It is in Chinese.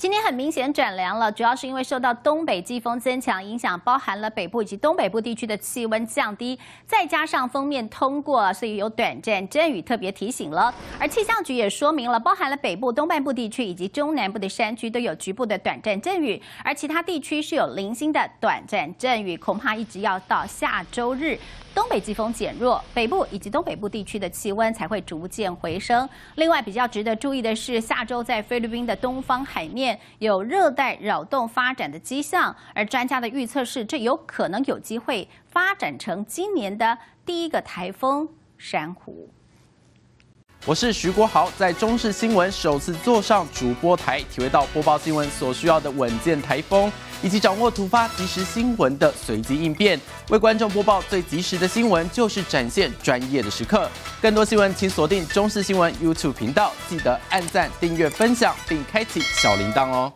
今天很明显转凉了，主要是因为受到东北季风增强影响，包含了北部以及东北部地区的气温降低，再加上锋面通过，所以有短暂阵雨，特别提醒了。而气象局也说明了，包含了北部、东半部地区以及中南部的山区都有局部的短暂阵雨，而其他地区是有零星的短暂阵雨，恐怕一直要到下周日。 东北季风减弱，北部以及东北部地区的气温才会逐渐回升。另外，比较值得注意的是，下周在菲律宾的东方海面有热带扰动发展的迹象，而专家的预测是，这有可能有机会发展成今年的第一个台风“珊瑚”。我是徐国豪，在中视新闻首次坐上主播台，体会到播报新闻所需要的稳健台风。 以及掌握突发即时新闻的随机应变，为观众播报最及时的新闻，就是展现专业的时刻。更多新闻，请锁定中视新闻 YouTube 频道，记得按赞、订阅、分享，并开启小铃铛哦。